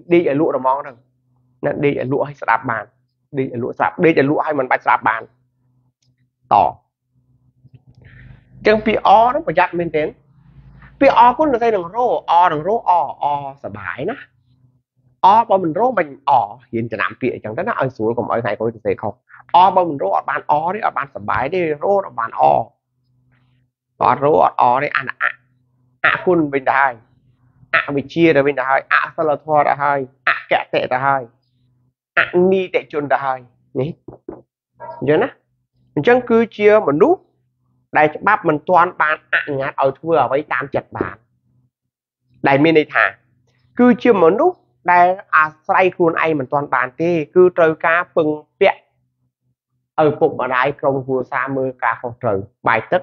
đi ở lụa đồng mong rằng nè đi ở lụa hay sạp bàn đi ở lụa sạp đi ở lụa hay mình bạch sạp bàn tỏ chẳng PO nó phải dặn mình đến PO cũng được xây đường rô o sợ bãi nè o bao mình rô mình o hiện chẳng làm pịa chẳng thế nào anh xuống còn ở này có được xây không o bao mình rô ở bàn o đấy ở bàn sợ bãi đi rô ở bàn o đấy ăn ạ quân bên đại ạ bị chia rồi bên đại ạ sao là thua đại hai ạ kẹt tệ đại hai ạ ni tệ chôn đại hai nhé nhớ nè chẳng cứ chia một nút đại bác mình toàn bàn ngạt ở thừa với 87 bàn đại miền này thả cứ chia một nút đại say khuôn ai mình toàn bàn thì cứ trời cá phừng bẹt ở cục ở đây không vừa xa mưa cả không trời bài tức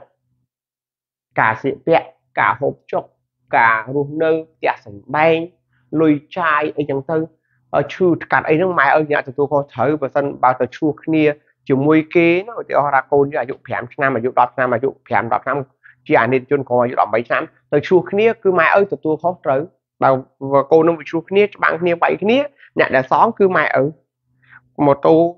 cả xịn bẹt cả hộp chọc cả ruộng nơ cả sừng bay lùi chai ấy chẳng thân ở chư cả ấy nước mày ở nhà tụi tôi có thử và sân bao tờ chua kia chịu môi kế nó thì họ ra côn như là dụng phèm năm mà dụng đọt năm mà dụng phèm đọt năm chỉ ảnh nên chôn coi dụng đọt bảy năm rồi chua kia cứ mày ơi tụi tôi khó trớ và cô nó bị chua kia bạn kia bảy kia nhận là xóm cứ mày ở một tô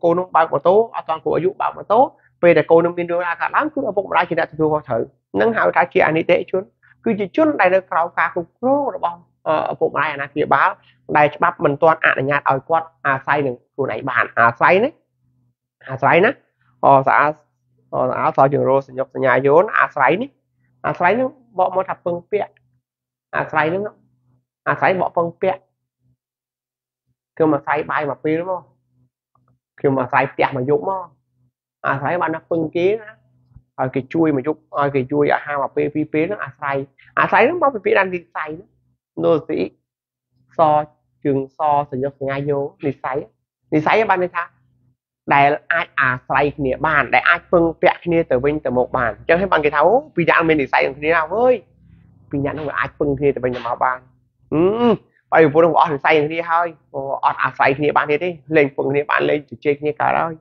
cô nó bao một tố toàn của dụng bảo một tố về để cô nó biên đưa ra cả lắm cứ ở vùng ra chỉ là tụi tôi khó thử nâng hào trái chỉ ảnh đi tệ chốn cứ chỉ chốn này được khảo cả cục rô rồi bông ở vùng này là kia báo đây bắp mình toàn ảnh nhạt ở quạt say đừng của này bạn say đấy sấy nè, họ sờ trường rô sinh nhật nhà vốn sấy nè, sấy nó bỏ một thập phân pẹt, sấy nó, sấy bỏ phân pẹt, kêu mà sấy bay mà phi đúng không? Kêu mà sấy pẹt mà dụng không? Sấy bạn nó phân kế nè, rồi cái chui mà dụng, rồi cái chui ở hang mà phi nó sấy, sấy nó bỏ phi đang đi sấy nữa, rồi sĩ so trường so sinh nhật nhà vốn đi sấy bạn này sao? Đại ai xoay kia bàn đại ai phân vẹn kia từ bên từ một bàn chẳng thấy bằng cái tháo vì dạng mình để xoay như thế nào ơi vì dạng không ai phân kia từ bên từ một bàn bây giờ vô đồng bỏ xoay như thế thôi xoay kia bàn thế đi lên phân kia bàn lên chơi kia cả rồi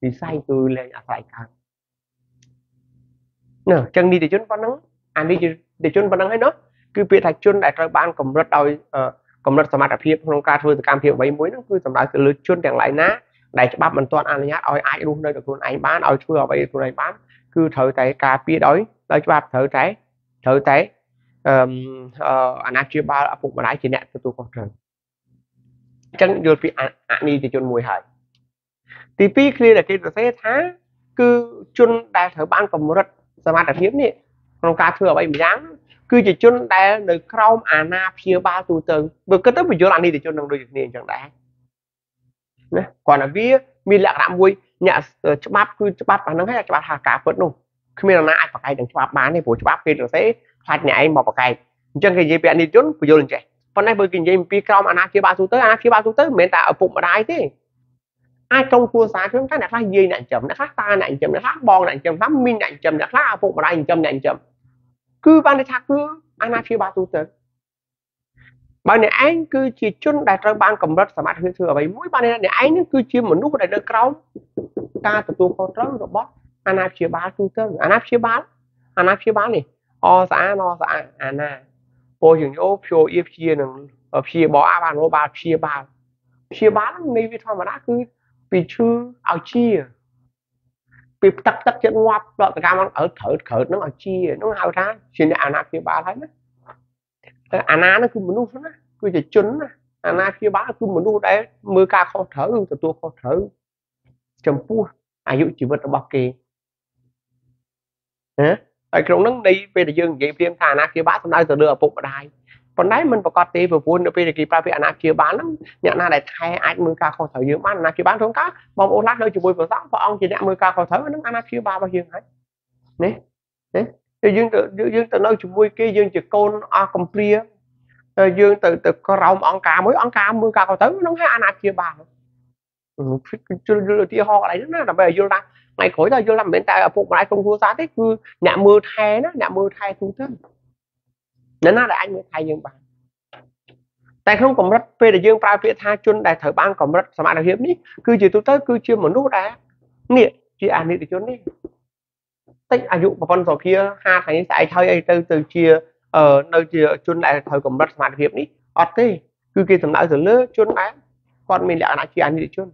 vì xoay từ lên xoay cả nè chẳng đi để chốn văn năng anh đi để chốn văn năng ấy nó cứ bị thạch chốn đại trời ban cầm rất đau cầm rất thoải mái đặc biệt không ca thôi từ cam thiệu mấy muối nó cứ thoải mái từ lưỡi chốn đèn lại ná đại cho bác mình toàn ăn nhát ôi ai luôn đây được luôn anh bán ôi chưa vậy tụi này bán cứ thử tại cà phê đói đấy cho bác thử trái anh ăn chưa bao phục mà lại chỉ nẹt tụi con trời chẳng được vì anh đi thì chôn mùi hại thì pi kia là cái được thế thá cứ chôn đại thử bán còn một rất sao mà đặc hiếm nè không cá thừa vậy dáng cứ chỉ chôn đại được không anh ăn chưa bao tụi từ vừa kết thúc mình vô ăn đi thì chôn đồng đôi được nè chẳng đã còn là vía mình lạc đạm vui nhà bắp cứ bắp bán nắng hay bắp hà cá phớt nung khi mình nói ai bạc cày đừng bắp bán thì bố bắp kia được thế hoạt nhà anh bỏ bạc cày chân cái gì vậy đi trốn vô lên chạy phần này với kinh nghiệm pi cao mà anh kia ba thứ tới mình ta ở bụng mà đái thế ai trong cua sáng chúng ta đặt ra gì nặng chậm đặt khác ta nặng chậm đặt khác bon nặng chậm lắm minh nặng chậm đặt khác ở bụng mà đái nặng chậm cứ ban để thắc cứ anh kia ba thứ tới bạn này anh cứ chỉ chun đại trong ban cầm đất sàm ăn hơi thừa vậy mỗi ban này anh cứ chỉ một nút đại đơn kéo ca từ tu con trống robot anh áp chia bán này o xã no xã anh à bồi dưỡng ốp show ép chia nằng chia bỏ a bàn robot chia bán này vì thôi mà đã cứ vì chưa ao chia bị tắc chân ngoạp đợt cái cam ở thở nó ao chia nó ao ra xin anh áp chia bán thấy đấy Anna nó cứ muốn nuốt nó, cứ chỉ chốn nó, Anna khi bán cứ muốn nuốt đấy, mưa ca khó thở luôn, tụi tôi khó thở, chầm pua, ai dụ chỉ vật bọc kì, hả? Ai trong nắng đi về để dương vậy phim thà Anna khi bán hôm nay tụi đưa bụng đài, còn đấy mình vào cọt tê vừa buôn được về để kịp ra về Anna khi bán lắm, nhận ra đại thay ai mưa ca khó thở dương bán Anna khi bán xuống cá, bom ô lát đâu chịu bôi vào sáng, ông chỉ nhận mưa ca khó thở, nó Anna khi bán bao nhiêu đấy, đấy. Dương từ nơi chúng vui kia dương chỉ côn a complete dương từ rồng ăn cá mưa cá có tới nó hay ăn chia bàn chưa ho lại nó là bây giờ đang ngày khối giờ làm bên tại ở phục lại không thua giá thế cứ nhà mưa thay thua thế nên là anh mới thay dương bàn tại không còn rất về để dương pha việt tha chun đại thời ban còn rất sầm ả hiếm ní cứ chỉ tôi tới cứ chưa một nút đã nghiện chị ăn đi để chốn đi tích áp dụng vào phần sau kia ha thấy tại thay từ chia ở nơi chia chun đại thời cầm đất mạt hiệp ní ọt thế cứ kia thằng đại thằng lứa chun bán còn mình lại là chia ăn gì chun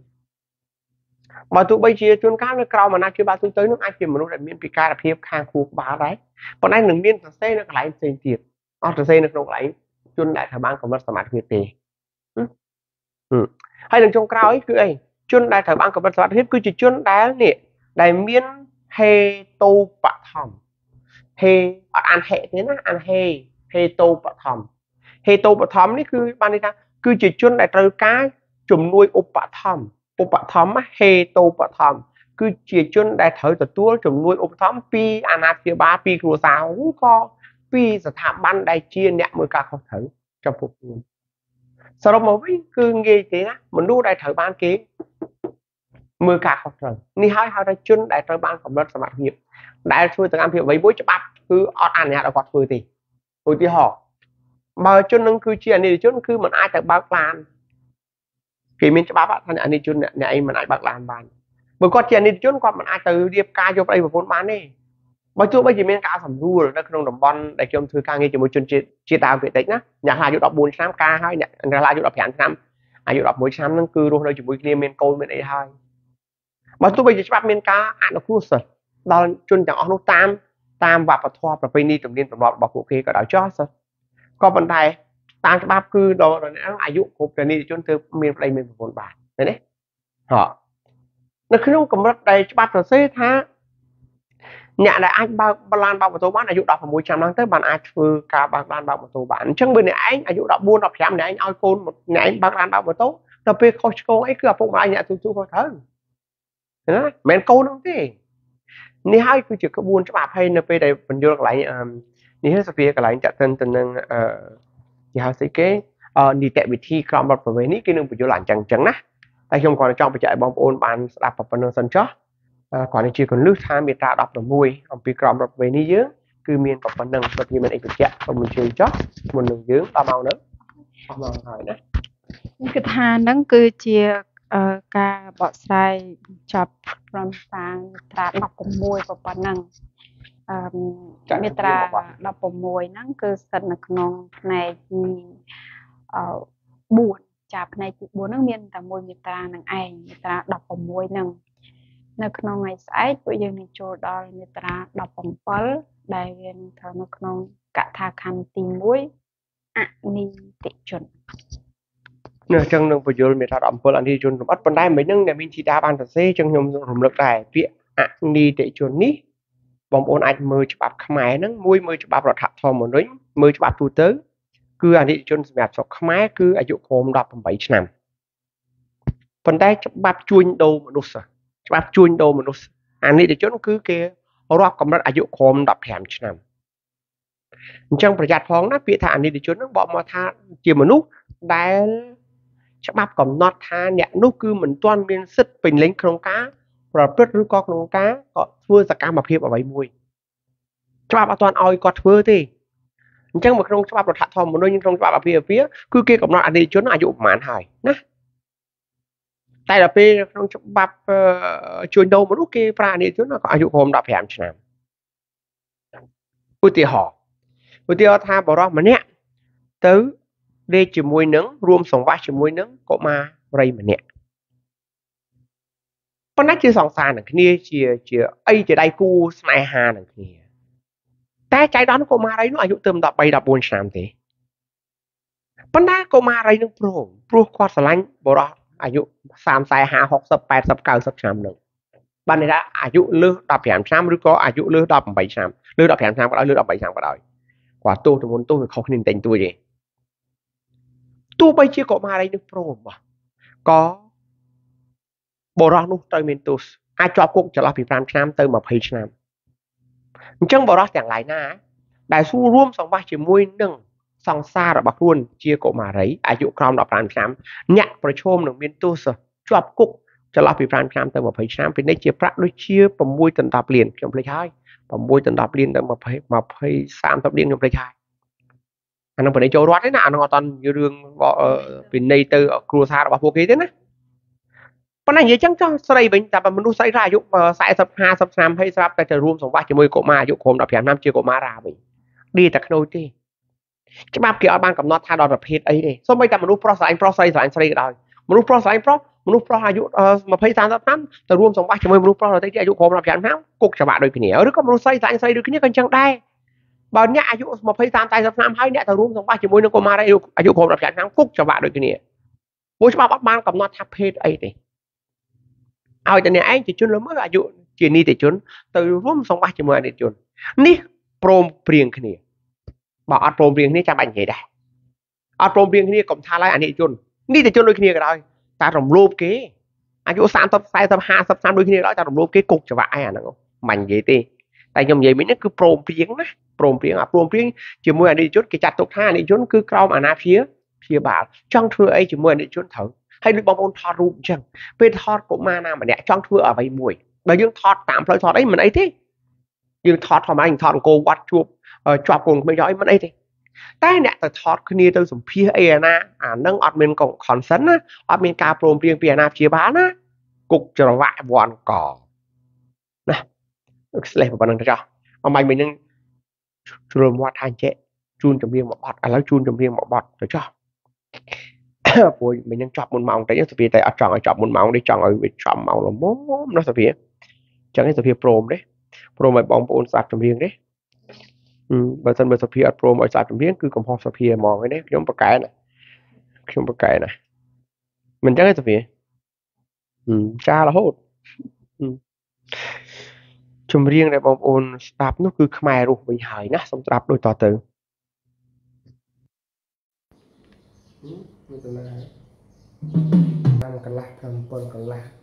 mà tụi bây chia chun cá nó cao mà na kia ba tụi tới nước ai kia mà nó lại miên pika là hiệp khang khu bá đấy còn anh đừng miên thằng xe nó lại tiền tiền ọt thằng xe nó không lại chun đại thời ban cầm đất mạt hiệp tề hay đừng trong cao ấy cứ ấy chun đại thời ban cầm đất mạt hiệp cứ chỉ chun đá nè đại miên hê tô bạ thầm hê ăn hệ thế nó ăn hê tô bạ thầm đấy cứ ban đi ra cứ chỉ chôn đại trời cá chùm nuôi ốp bạ thầm hê tô bạ thầm cứ chỉ chôn đại thời tụt tua chùm nuôi ốp thầm pi ăn hạt phía ba pi rùa sao cũng co pi giờ thảm ban đại chia nhẹ mới cả không thử trong phục vụ sau đó mà với cứ nghe thế á mình nuôi đại thời ban kế mưa cả học rồi, ni hai hai ra chun đại trời ban cầm đất sàm hiệp, đại xuôi từ am hiệp với bối chấp bắp cứ ọt ăn nhà đã quạt phơi thì, hồi thì họ, mà chun nâng cứ chia này chun cứ mình ai từ bạc lan, kỷ mình chấp bắp á, thằng này đi chun này anh mình ai bạc lan bàn, bữa con chia này chun con mình ai từ điệp ca cho đây và vốn bán đi, mà chưa bây giờ mình cá sầm rùa rồi nó không đồng bon đại trong thư ca nghe chỉ một chun chia tao về tết nhá, nhà hai dụ đọc 4 năm ca hai, nhà hai dụ đọc hàng năm, hai dụ đọc 4 năm nâng cứ luôn rồi chỉ buổi kia mình câu mình ấy hai. Mà tôi bây giờ chấp miền ca ăn được luôn rồi, đòn chun chẳng ăn tam và thoa và pin đi trồng liên trồng lọt bảo cụ kia có đảo chót rồi, còn vấn đề tam chấp bắp cứ đồ rồi nó ai dụng cục rồi đi chun từ miền đây miền vùng bản đấy đấy, họ nó cứ không cầm đất đây chấp bắp rồi xế thá, nhà này anh ba lan bao một số bán ai dụng đọc vào 100 đang tới bàn ai phơi cả ba lan bao một số bán, chẳng bên này anh ai dụng đọc buôn đọc giảm này anh ao côn một nhà anh ba lan bao một số, tập về Costco ấy cứ phục mà anh nhà tôi có thở mẹ câu nó thế, ní hai cứ chỉ có buôn cho bà hay nè về đây mình vô lại ní hết việc lại chặt tên nhà hào sĩ kế đi tẹt bị thi cầm bật vào mấy ní cái nương bị vô lại chẳng chẳng nè, tại không còn trong bị chạy bom ôn bàn đạp vào phần sân chó, còn chỉ còn lướt tham bị ta đạp vào mui, ông bị cầm bật về ní dưới, cứ miên vào phần nâng bật như mình ấy bị chạy, còn mình chơi chó, mình nâng dưới ba màu nữa, cái than đó cứ chia ca bỏ sai chập rong sang tra đọc cùng môi và bản năng biết tra đọc cùng môi năng cứ sân nông này buồn chập này buồn năng miên ta môi biết tra năng ai biết tra đọc cùng môi năng nông ngày sai bây giờ mình cho đòi biết tra đọc cùng phở đại viên thờ nông cả tha khăn tìm môi ạ ni tệ chuẩn nửa chân đường vừa rồi mình đã động vào đi chôn bắt đây mấy nương này mình chỉ đa bàn thật dễ chân nhom rồng lực đại viện đi để chôn ní vòng ôn anh mười chụp bạc máy nương mui mười chụp bạc lọt hạt thò một rưỡi mười chụp bạc tu tứ cứ anh đi chôn mẹ chọc máy cứ anh dụng hôm đọc 7 năm phần đây chụp bạc chui đầu một nút sờ Bác chui đâu mà nó anh ấy để chốn cứ kia rock cầm đất dụ khom đập thèm chăn trongประหยัด phong nát bị thả này để chốn nó bỏ mà tha chỉ mà nút đá chắc bác cầm nót tha nhẹ nút cứ mình toàn biên sức bình lính không cá rồi bớt rú con không cá họ thưa ra cá mập hiệp ở bảy mùi chắc bác toàn oi cọt thưa thì chẳng mà trong chắc bác đột hạ thòm một đôi nhưng trong chắc bác phía cứ kia cầm nót anh đi chốn nó dụ mãn hài nè tại là pe trong chụp bắp chuồn đầu một lúc kia pra này chúng nó có dụng hôm đạp hẻm chứ nào ưu tiên tha bảo đó mà nè tới đây chỉ mùi nướng ruộng sống vãi chỉ mùi nướng có ma rây mà nè con nách chỉ sòng sàn ở kia chỉ ai chỉ đại cu mai hà ở kia ta trái đó nó có ma đấy nó dụng tôm đạp bay đạp buồn làm thế con nách có ma đấy nó pro qua sờ lanh bảo đó ả dụ xàm xài hạ hoặc sập bẹt sập cầu sập xàm được ban này đã ả dụ lư đập hẻm xàm rồi có ả dụ lư đập bảy xàm lư đập hẻm xàm có lư đập bảy xàm có đòi quả tu thì muốn tu thì không nên tình tu gì tu bây chưa có ma đây được pro mà có bồ rong luôn tới mình tu ai cho cũng cho là bị làm xàm tới mà phải xàm chẳng bồ rong chẳng lại na đại su rôm sòng ba chỉ mui nâng song xa rồi bạc luôn chia cổ mà đấy ai dụ còng đọc làm xám nhặt và chôm được miên tu sờ chọp cục cho lọp bị làm xám từ một phẩy xám bên đây chia prat đôi chia và môi tận đạp liền trong play hai và môi tận đạp liền từ một phẩy xám đạp liền trong play hai anh em bên đây châu rót thế nào nó toàn như đường vợ bên đây từ cua xa rồi bạc vô kế thế này con này dễ chăng cho sau đây mình tập và mình đu say ra dụ say sập ha sập xám hay sập cái trời rôm sòng ba chỉ môi cổ mà dụ khom đạp giảm năm chia cổ mà ra mình đi tạc đôi đi chứ ba kia ở ban cầm nó tha đòn đập hết ấy đi, xong bây giờ mình pro sai rồi, mình pro hai dụ mà phải sang năm, từ rôm sống ba chỉ mới mình pro rồi tới cái dụ khom làm chán lắm, cục trả bạ đôi kia nữa, đứa con pro sai được cái nhất con chẳng đai, bảo nhã dụ mà phải sang sai năm hai nhã từ rôm sống ba chỉ mới nó có ma đây dụ, dụ khom làm chán lắm, cục trả bạ đôi kia nữa, bố chứ ba bắt ban cầm nó tha hết ấy đi, ao từ này anh chỉ chôn lớn mới là dụ, chỉ ni để chôn, từ rôm sống ba chỉ mới để chôn, ní pro prieng kia bảo ăn trộm riêng này cha bạn gì đây ăn trộm riêng này cũng tha lại anh ấy chôn ní để chôn đôi kia rồi ta trộm lốp kế anh chỗ san tập sai tập hạ tập san đôi kia đó ta trộm lốp kế cục cho vãi à nó mạnh gì tê tại nhom vậy mấy nó cứ trộm riêng chỉ muốn anh đi chốt cái chặt tục tha này chốt cứ cào mà na phía bảo trong thưa ấy chỉ muốn anh đi chốt thử hay được bong bóng thọ rụng chẳng bên thọ của ma nam mà nè trong thưa ở vậy mùi mà dương thọ tạm thôi thọ đấy mình ấy thế dương thọ thọ mà anh thọ cô quát chuột chọp cùng mấy giỏi mất ấy thì ta nè từ thọt khi nè từ dùng phía na nâng ọt mình còn còn sấn á ọt mình cà prom riêng phía na phía bán á cục trở vại vòn cỏ nè lấy một bàn cho mà mình nâng rồi một hai chế chun trồng riêng một bọt à lấy chun trồng riêng một bọt rồi cho rồi mình nâng chọp một màu tại những vì tại ở tròn ở chọp một màu đi chọn ở vị chọn màu là móm nó sẽ phía chẳng cái phía prom đấy prom mà bóng bồn sạt trồng riêng đấy bản thân mình sập hia pro mọi sản phẩm riêng cứ cầm hộp sập hia mò cái đấy trong bậc cái này mình chắc cái sập hia cha là hốt chùm riêng này bom ôn đạp nó cứ khmai rồi mình hời nè xong đạp đôi tò từ làm cái lát làm phần cái lát